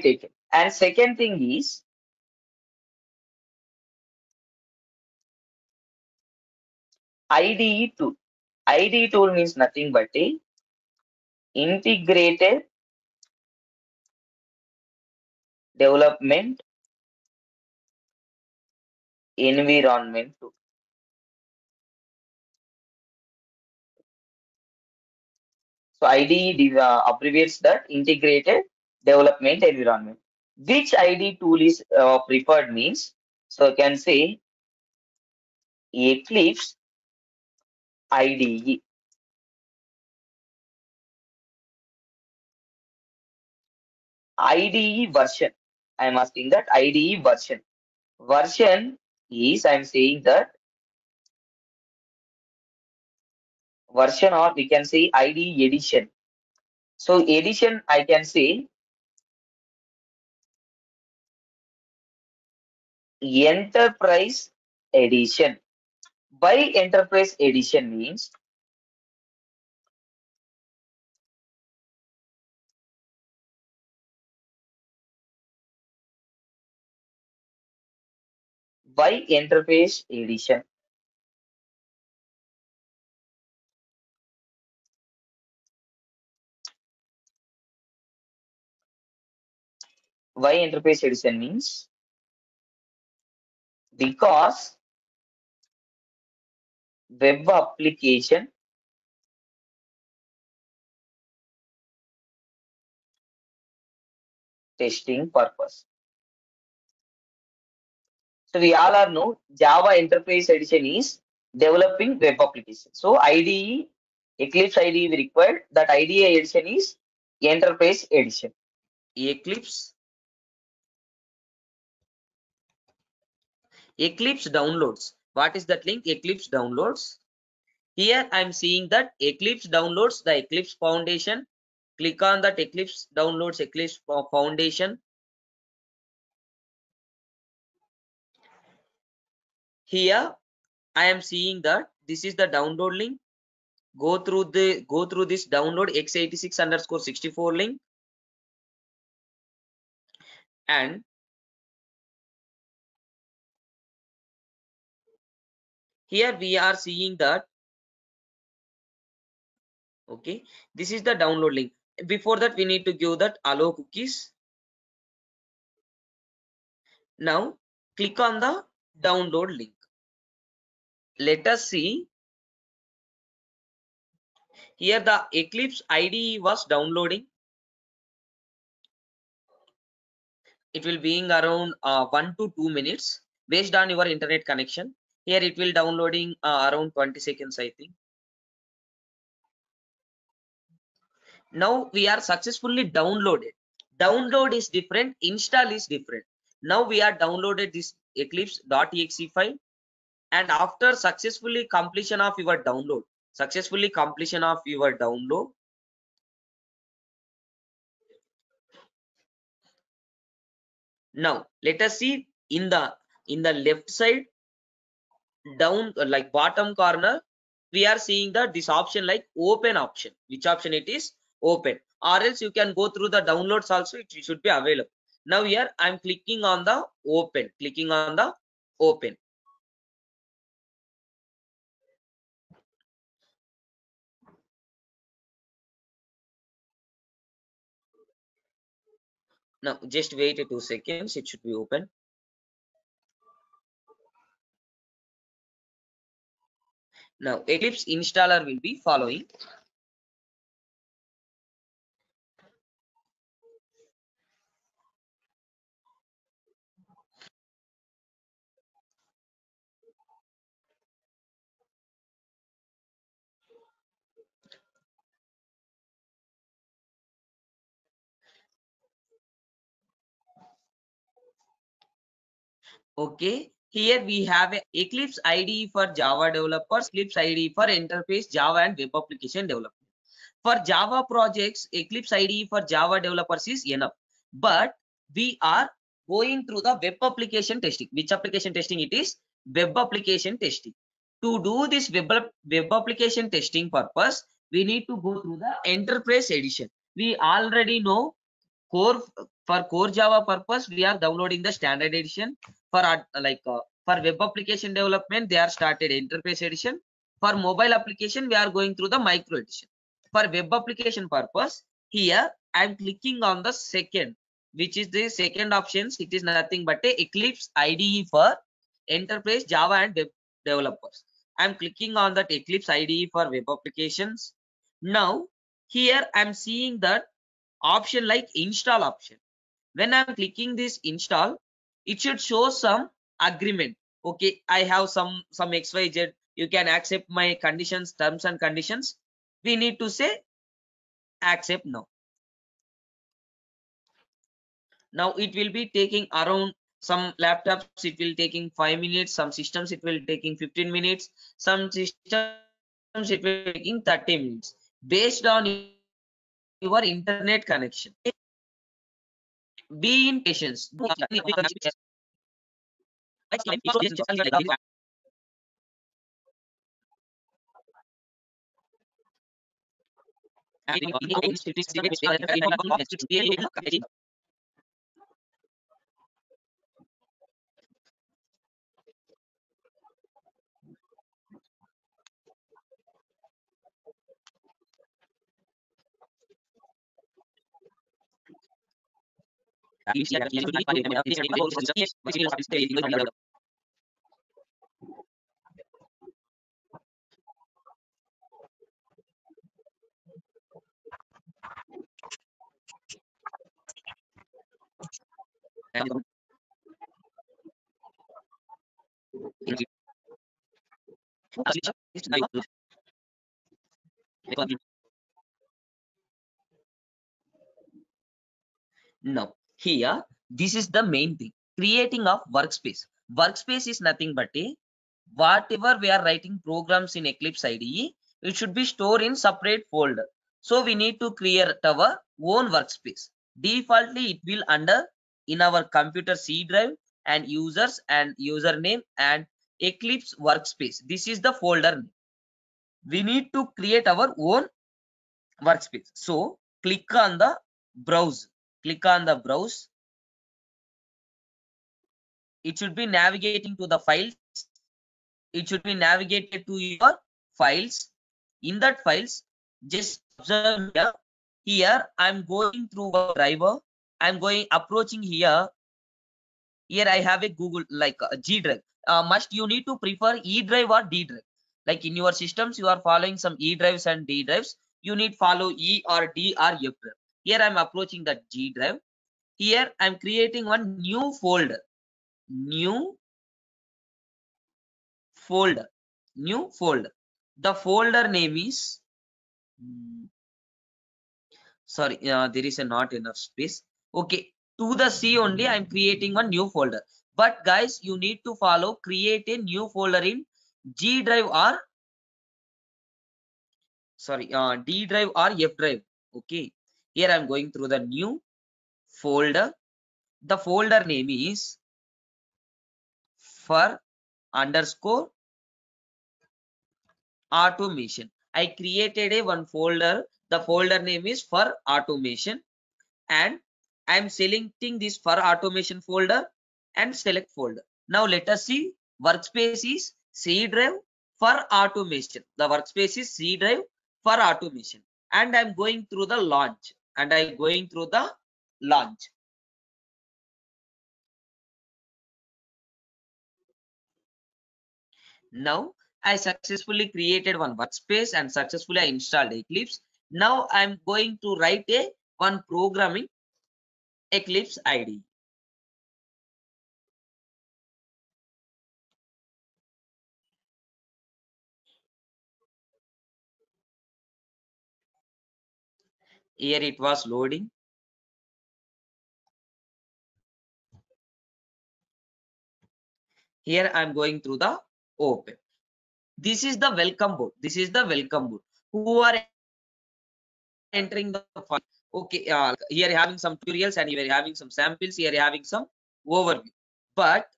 taken. And second thing is, IDE tool. IDE tool means nothing but a integrated development environment tool. So IDE abbreviates that integrated development environment. Which IDE tool is preferred means, so you can say Eclipse IDE. IDE version. I am asking that IDE version. Version is, I am saying that version, or we can say IDE edition. So edition, I can say Enterprise edition. By Enterprise edition means by Enterprise edition. Why Enterprise edition means? Because web application testing purpose. So we all are know Java Enterprise Edition is developing web application. So IDE, Eclipse IDE we required, that IDE edition is Enterprise Edition. Eclipse downloads. What is that link? Eclipse downloads. Here I am seeing that Eclipse downloads, the Eclipse Foundation. Click on that Eclipse downloads, Eclipse Foundation. Here I am seeing that this is the download link. Go through this download x86_64 link, and here we are seeing that, okay, this is the download link. Before that, we need to give that allow cookies. Now click on the download link. Let us see. Here the Eclipse IDE was downloading. It will be around 1 to 2 minutes based on your internet connection. Here it will downloading around 20 seconds, I think. Now we are successfully downloaded. Download is different, install is different. Now we are downloaded this Eclipse.exe file, and after successfully completion of your download, now let us see in the left side down, like bottom corner, we are seeing that this option like open option. Which option it is? Open. Or else you can go through the downloads also, it should be available. Now here I am clicking on the open, Now just wait 2 seconds, it should be open. Now Eclipse installer will be following. Okay. Here we have a Eclipse IDE for Java developers, Eclipse IDE for Enterprise, Java and web application development. For Java projects, Eclipse IDE for Java developers is enough. But we are going through the web application testing. Which application testing it is? Web application testing. To do this web application testing purpose, we need to go through the Enterprise edition. We already know for core Java purpose, we are downloading the standard edition. For for web application development, they are started enterprise edition. For mobile application, we are going through the micro edition. For web application purpose, here I am clicking on the second, which is the second options. It is nothing but a Eclipse IDE for enterprise Java and web developers. I am clicking on that Eclipse IDE for web applications. Now here I am seeing that option like install option. When I am clicking this install, it should show some agreement. Okay, I have some XYZ. You can accept my conditions, terms and conditions. We need to say accept now. Now it will be taking around, some laptops it will taking 5 minutes, some systems it will taking 15 minutes, some systems it will taking 30 minutes based on your internet connection. Be in patience. No. Here, this is the main thing, creating of workspace. Workspace is nothing but a, whatever we are writing programs in Eclipse IDE, it should be stored in separate folder. So we need to create our own workspace. Defaultly, it will under in our computer C drive and users and username and Eclipse workspace. This is the folder name. We need to create our own workspace. So click on the browse. Click on the browse. It should be navigating to the files. It should be navigated to your files. In that files, just observe here. Here I'm going through a driver. I'm going approaching here. Here I have a Google like a G drive. Must you need to prefer E drive or D drive? Like in your systems, you are following some E drives and D drives. You need follow E or D or F drive. Here I'm approaching that G drive. Here I'm creating one new folder. New folder. New folder. The folder name is, sorry, there is a not enough space. Okay, to the C only I'm creating one new folder. But guys, you need to follow create a new folder in G drive or D drive or F drive. Okay. Here I'm going through the new folder. The folder name is for_automation. I created a one folder. The folder name is for automation, and I'm selecting this for automation folder and select folder. Now let us see. Workspace is C drive for automation. The workspace is C drive for automation, and I'm going through the launch. And I'm going through the launch. Now I successfully created one workspace and successfully I installed Eclipse. Now I'm going to write a one programming Eclipse IDE. Here it was loading. Here I'm going through the open. This is the welcome board. This is the welcome board. Who are entering the file? Okay, here you're having some tutorials and here you're having some samples. Here you're having some overview. But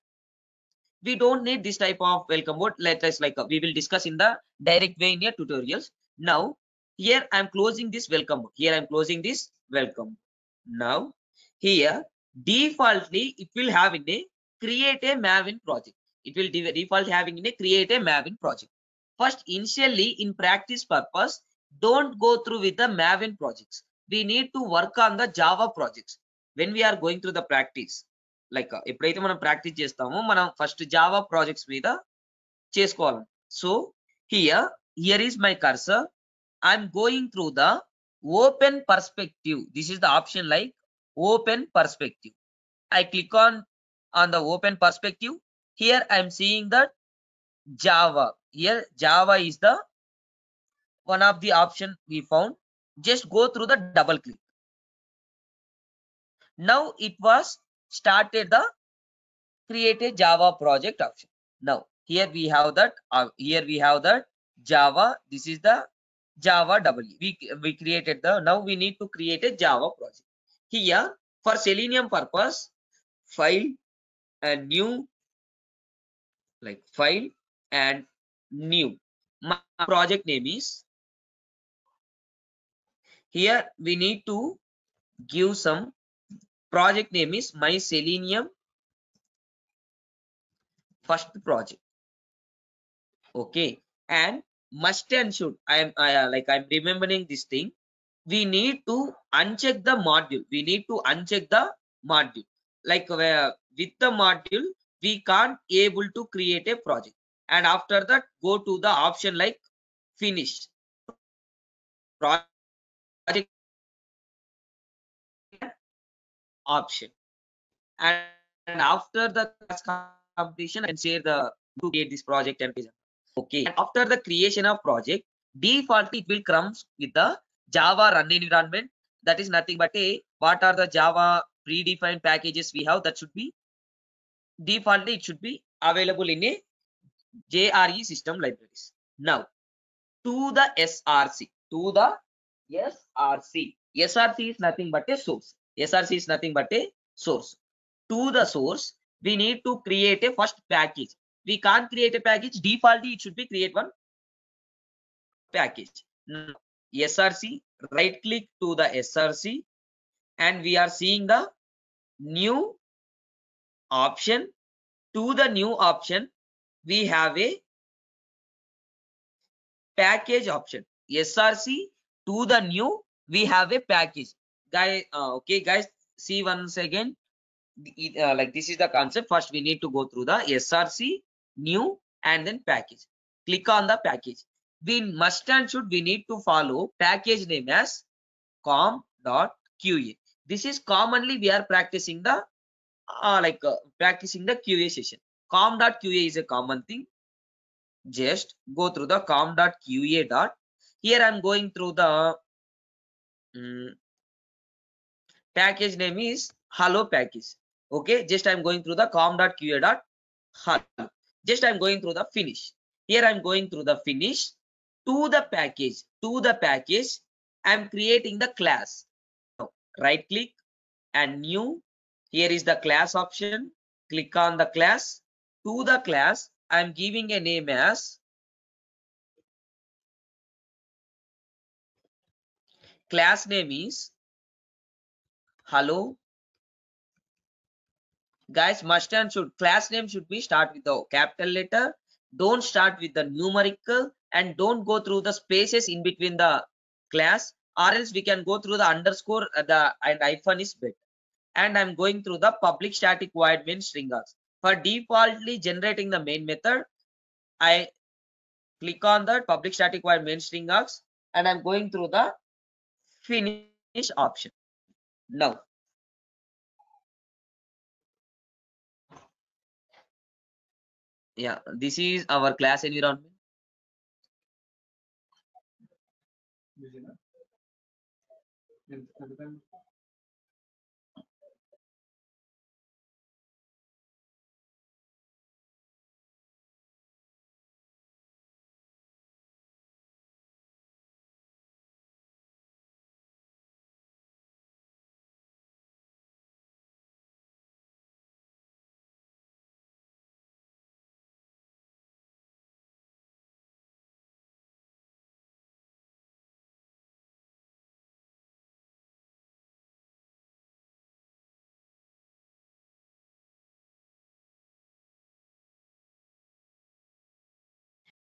we don't need this type of welcome board. Let us we will discuss in the direct way in your tutorials. Now, here I am closing this welcome board. Now here defaultly it will have in a create a Maven project. It will default having in a create a Maven project. First, initially in practice purpose, don't go through with the Maven projects. We need to work on the Java projects when we are going through the practice. Like if we practice first Java projects with the chase column. So here is my cursor. I'm going through the open perspective. This is the option like open perspective. I click on the open perspective. Here I am seeing the Java. Here Java is the one of the option we found. Just go through the double click. Now it was started the create a Java project option. Now here we have that. Here we have that Java. This is the Java EE. We created the. Now we need to create a Java project. Here for Selenium purpose, file and new. Like file and new. My project name is here. We need to give some project name is my Selenium first project. Okay, and must and should. I'm remembering this thing. We need to uncheck the module. We need to uncheck the module. Like with the module, we can't able to create a project, and after that go to the option like finish project option, and after the completion and share the to create this project and okay. And after the creation of project, defaultly it will come with the Java run environment. That is nothing but a what are the Java predefined packages we have, that should be defaultly it should be available in a JRE system libraries. Now to the SRC. SRC is nothing but a source. To the source, we need to create a first package. We can't create a package. Defaultly it should be create one package. Now, SRC, right click to the SRC, and we are seeing the new option. To the new option, we have a package option. SRC to the new, we have a package guy. Okay guys, see once again, like this is the concept. First we need to go through the SRC, new, and then package. Click on the package. We must and should, we need to follow package name as com.qa. This is commonly we are practicing the practicing the QA session. com.qa is a common thing. Just go through the com.qa . Here I'm going through the package name is hello package. Okay, just I'm going through the com.qa hello. Just I'm going through the finish. Here I'm going through the finish. To the package. I'm creating the class. Right click and new. Here is the class option. Click on the class. To the class, I am giving a name as class name is hello. Guys, must and should, class name should be start with the capital letter. Don't start with the numerical, and don't go through the spaces in between the class, or else we can go through the underscore and hyphen is better. And I'm going through the public static void main string args. For defaultly generating the main method, I click on the public static void main string args, and I'm going through the finish option. Now, yeah, this is our class environment.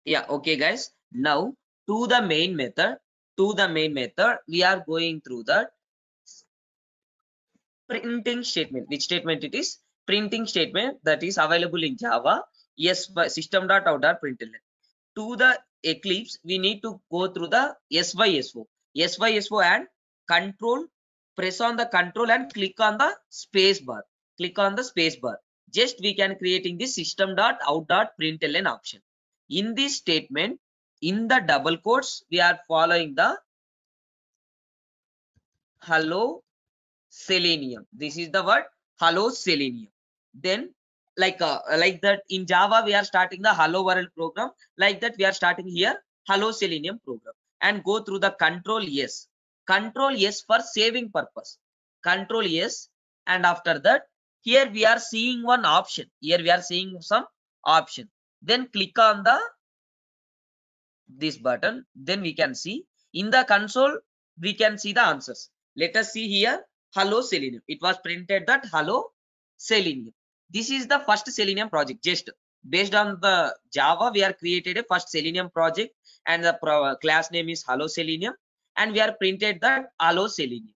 Yeah, okay guys, now to the main method, we are going through the printing statement. Which statement it is? Printing statement that is available in Java. Yes, by system.out.println. To the Eclipse, we need to go through the SYSO. SYSO and control, press on the control and click on the space bar. Just we can creating the system.out.println option. In this statement, in the double quotes, we are following the hello Selenium. This is the word hello Selenium. Then like that in Java we are starting the hello world program, like that we are starting here hello Selenium program, and go through the control S for saving purpose, control S, and after that here we are seeing one option, then click on the this button. Then we can see in the console we can see the answers. Let us see here hello Selenium. It was printed that hello Selenium. This is the first Selenium project. Just based on the Java, we are created a first Selenium project and the class name is hello Selenium, and we are printed that hello Selenium.